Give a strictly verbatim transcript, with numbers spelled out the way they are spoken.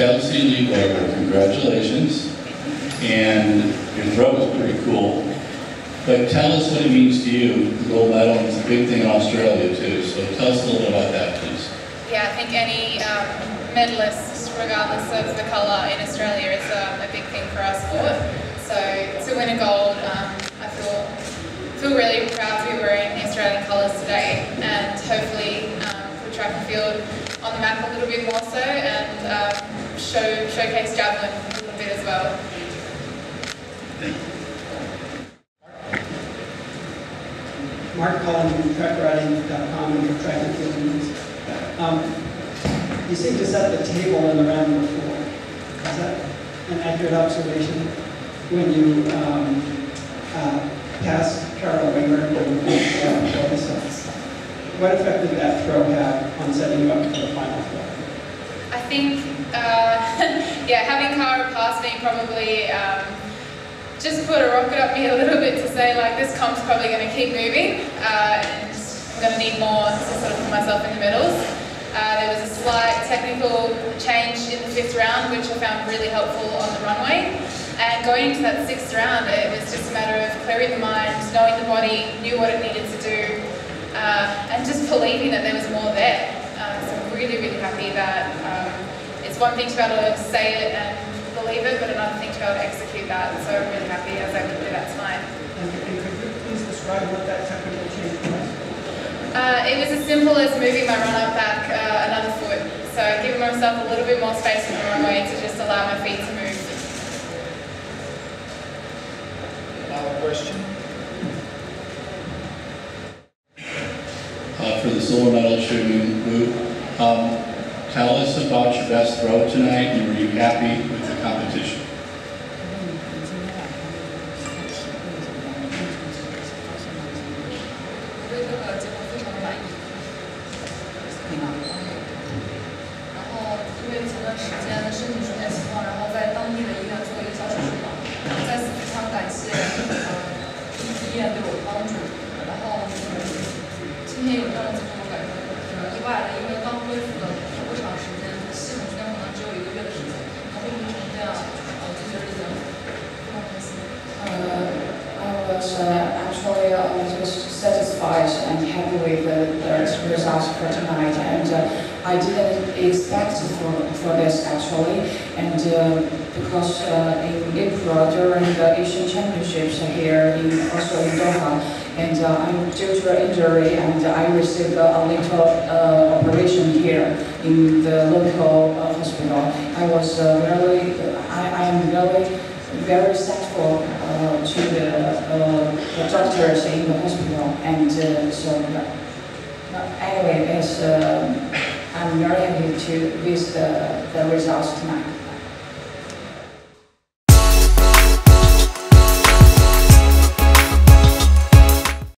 Kelsey and you, Deborah, congratulations. And your throw was pretty cool. But tell us what it means to you, the gold medal, and it's a big thing in Australia too. So tell us a little bit about that, please. Yeah, I think any um, medalist, regardless of the colour, in Australia is um, a big thing for our sport. So to win a gold, um, I feel feel really proud to be wearing the Australian colours today, and hopefully um, for track and field on the map a little bit more so, and um, show showcase javelin a little bit as well. Mark Collins from track riding dot com and for track and field news. Um, you seem to set the table in the round before. Is that an accurate observation? When you um, uh, passed Carol Winger and uh, what effect did that throw have on setting you up for the final throw? I think, uh, yeah, having Cara pass me probably um, just put a rocket up me a little bit to say, like, this comp's probably going to keep moving, uh, and I'm going to need more to sort of put myself in the medals. Uh, there was a slight technical change in the fifth round, which I found really helpful on the runway. And going into that sixth round, it was just a matter of clearing the mind, knowing the body, knew what it needed to do, uh, and just believing that there was more there. Uh, so I'm really, really happy that um, it's one thing to be able to say it and believe it, but another thing to be able to execute that. So I'm really happy I was able to do that tonight. And could you please describe what that technical change was? Uh, it was as simple as moving my runner back uh, another foot. So giving myself a little bit more space on the runway to just allow my feet to move. Another question? Uh, for the silver medal shooting group, um, tell us about your best throw tonight, and were you happy with the competition? Because uh, in April, during the Asian Championships here in also in Doha, and uh, I'm due to an injury, and I received a little uh, operation here in the local uh, hospital. I was uh, really, I am really very thankful uh, to the, uh, the doctors in the hospital, and uh, so uh, anyway, it's, uh, I'm very happy to with the, the results tonight.